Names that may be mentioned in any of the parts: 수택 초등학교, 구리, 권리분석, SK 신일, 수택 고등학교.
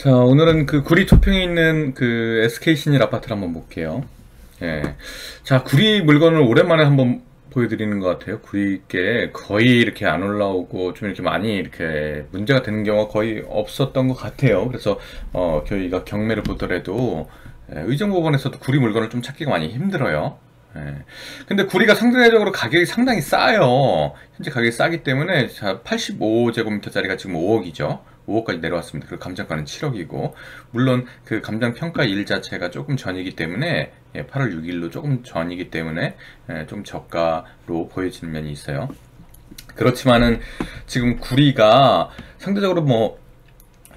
자, 오늘은 그 구리 초평에 있는 그 SK 신일 아파트를 한번 볼게요. 예. 자, 구리 물건을 오랜만에 한번 보여드리는 것 같아요. 구리께 거의 이렇게 안 올라오고 좀 이렇게 많이 이렇게 문제가 되는 경우가 거의 없었던 것 같아요. 그래서 저희가 경매를 보더라도 의정부원에서도 구리 물건을 좀 찾기가 많이 힘들어요. 예. 근데 구리가 상대적으로 가격이 상당히 싸요. 현재 가격이 싸기 때문에 자, 85제곱미터 짜리가 지금 5억이죠. 5억까지 내려왔습니다. 그리고 감정가는 7억이고 물론 그 감정평가 일 자체가 조금 전이기 때문에 8월 6일로 조금 전이기 때문에 좀 저가로 보여지는 면이 있어요. 그렇지만은 지금 구리가 상대적으로 뭐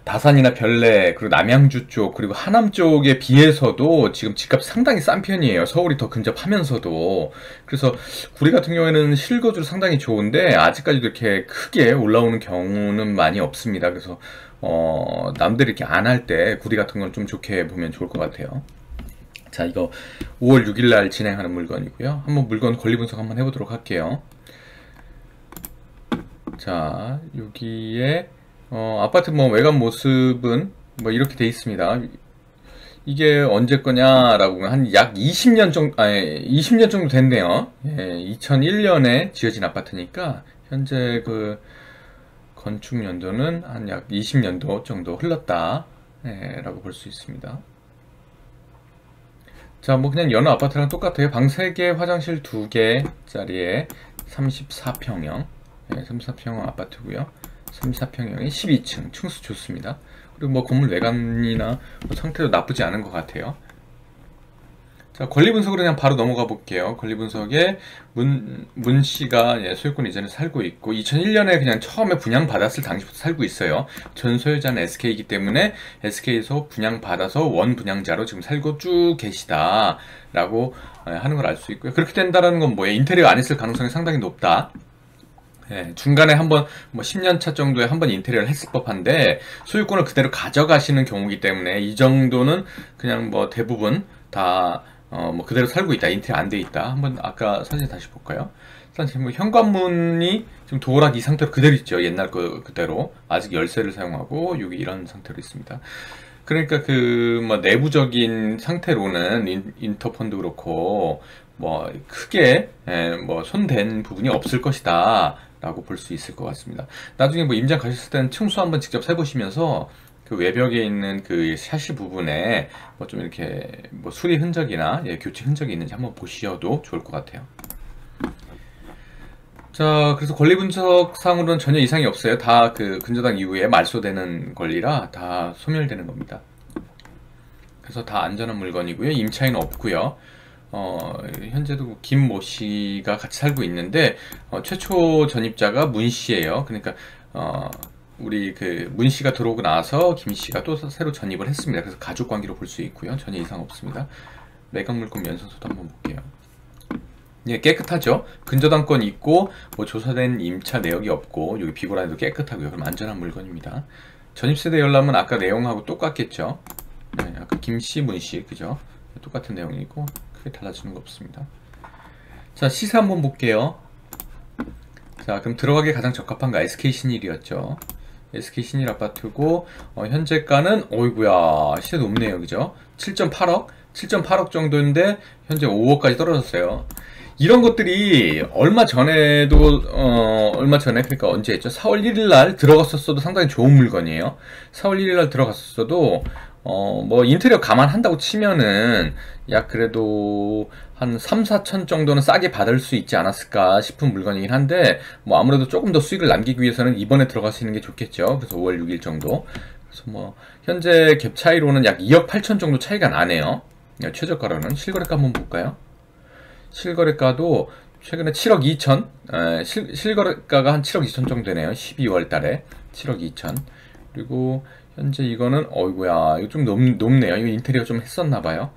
다산이나 별내 그리고 남양주 쪽 그리고 하남 쪽에 비해서도 지금 집값 상당히 싼 편이에요. 서울이 더 근접하면서도. 그래서 구리 같은 경우에는 실거주로 상당히 좋은데 아직까지도 이렇게 크게 올라오는 경우는 많이 없습니다. 그래서 남들이 이렇게 안 할 때 구리 같은 건 좀 좋게 보면 좋을 것 같아요. 자, 이거 5월 6일 날 진행하는 물건이고요. 한번 물건 권리 분석 한번 해보도록 할게요. 자, 여기에 아파트 뭐 외관 모습은 뭐 이렇게 돼 있습니다. 이게 언제 거냐라고 한 약 20년 정도, 아니 20년 정도 됐네요. 예, 2001년에 지어진 아파트니까 현재 그 건축 연도는 한 약 20년도 정도 흘렀다. 예, 라고 볼 수 있습니다. 자, 뭐 그냥 여느 아파트랑 똑같아요. 방 3개, 화장실 2개 짜리에 34평형, 네, 34평형 아파트고요. 34평형에 12층, 층수 좋습니다. 그리고 뭐 건물 외관이나 뭐 상태도 나쁘지 않은 것 같아요. 자, 권리 분석으로 그냥 바로 넘어가 볼게요. 권리 분석에 문 씨가 예, 소유권 이전에 살고 있고 2001년에 그냥 처음에 분양 받았을 당시부터 살고 있어요. 전 소유자는 SK이기 때문에 SK에서 분양 받아서 원 분양자로 지금 살고 쭉 계시다라고 하는 걸 알 수 있고요. 그렇게 된다라는 건 뭐예요? 인테리어 안 했을 가능성이 상당히 높다. 예, 중간에 한번 뭐 10년 차 정도에 한번 인테리어를 했을 법한데 소유권을 그대로 가져가시는 경우이기 때문에 이 정도는 그냥 뭐 대부분 다 뭐 그대로 살고 있다, 인테리어 안 돼 있다. 한번 아까 사진 다시 볼까요? 사실 뭐 현관문이 지금 도어락 이 상태로 그대로 있죠. 옛날 거 그대로 아직 열쇠를 사용하고 여기 이런 상태로 있습니다. 그러니까 그 뭐 내부적인 상태로는 인터폰도 그렇고 뭐 크게 뭐 손댄 부분이 없을 것이다라고 볼 수 있을 것 같습니다. 나중에 뭐 임장 가셨을 때는 층수 한번 직접 세보시면서. 그 외벽에 있는 그 샤시 부분에 뭐 좀 이렇게 뭐 수리 흔적이나 예, 교체 흔적이 있는지 한번 보셔도 좋을 것 같아요. 자, 그래서 권리 분석상으로는 전혀 이상이 없어요. 다 그 근저당 이후에 말소되는 권리라 다 소멸되는 겁니다. 그래서 다 안전한 물건이고요. 임차인 없고요. 현재도 김모 씨가 같이 살고 있는데 최초 전입자가 문 씨예요. 그러니까 우리 그 문 씨가 들어오고 나서 김 씨가 또 새로 전입을 했습니다. 그래서 가족 관계로 볼 수 있고요. 전혀 이상 없습니다. 매각 물건 연소서도 한번 볼게요. 예, 깨끗하죠. 근저당권 있고 뭐 조사된 임차 내역이 없고 여기 비고란에도 깨끗하고요. 그럼 안전한 물건입니다. 전입세대 열람은 아까 내용하고 똑같겠죠. 네, 아까 김 씨, 문 씨 그죠? 똑같은 내용이고 크게 달라지는 거 없습니다. 자, 시세 한번 볼게요. 자, 그럼 들어가기 가장 적합한 거 SK 신일이었죠. SK 신일 아파트고 현재가는 어이구야 시세 높네요, 그죠? 7.8억 정도인데 현재 5억까지 떨어졌어요. 이런 것들이 얼마 전에도 그러니까 언제 했죠? 4월 1일 날 들어갔었어도 상당히 좋은 물건이에요. 4월 1일 날 들어갔었어도 뭐 인테리어 감안한다고 치면은 약 그래도 한 3-4천 정도는 싸게 받을 수 있지 않았을까 싶은 물건이긴 한데 뭐 아무래도 조금 더 수익을 남기기 위해서는 이번에 들어갈 수 있는 게 좋겠죠. 그래서 5월 6일 정도. 그래서 뭐 현재 갭 차이로는 약 2억 8천 정도 차이가 나네요. 최저가로는. 실거래가 한번 볼까요? 실거래가도 최근에 7억 2천 실거래가가 한 7억 2천 정도 되네요. 12월 달에 7억 2천. 그리고 현재 이거는 어이구야 이거 좀 높네요. 이거 인테리어 좀 했었나봐요.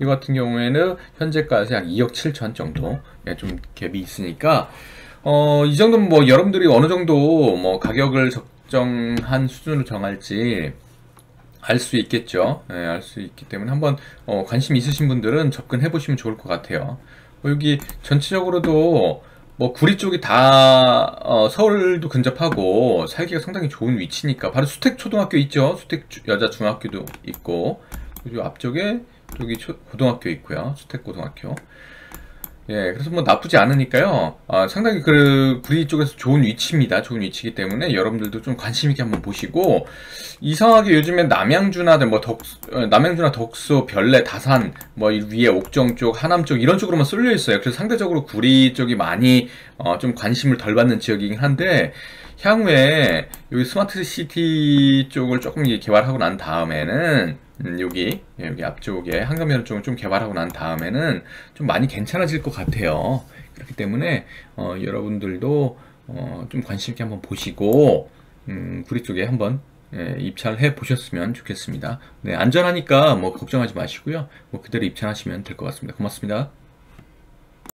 이거 같은 경우에는 현재까지 약 2억 7천 정도 좀 갭이 있으니까 이 정도면 뭐 여러분들이 어느 정도 뭐 가격을 적정한 수준으로 정할지 알 수 있겠죠. 예, 알 수 있기 때문에 한번 관심 있으신 분들은 접근해 보시면 좋을 것 같아요. 여기 전체적으로도 뭐 구리 쪽이 다 서울도 근접하고 살기가 상당히 좋은 위치니까 바로 수택 초등학교 있죠. 수택 여자 중학교도 있고 그리고 앞쪽에 여기 고등학교 있고요. 수택 고등학교. 예, 그래서 뭐 나쁘지 않으니까요. 상당히 그 구리 쪽에서 좋은 위치입니다. 좋은 위치이기 때문에 여러분들도 좀 관심 있게 한번 보시고, 이상하게 요즘에 남양주나 뭐 남양주나 덕소, 별내, 다산 뭐 위에 옥정 쪽, 하남 쪽 이런 쪽으로만 쏠려 있어요. 그래서 상대적으로 구리 쪽이 많이 좀 관심을 덜 받는 지역이긴 한데, 향후에 여기 스마트 시티 쪽을 조금 개발하고 난 다음에는 여기 앞쪽에 한강변 쪽을 좀 개발하고 난 다음에는 좀 많이 괜찮아질 것 같아요. 그렇기 때문에 여러분들도 좀 관심 있게 한번 보시고 구리 쪽에 한번 입찰 해 보셨으면 좋겠습니다. 네, 안전하니까 뭐 걱정하지 마시고요. 뭐 그대로 입찰하시면 될 것 같습니다. 고맙습니다.